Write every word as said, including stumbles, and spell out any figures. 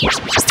Yes.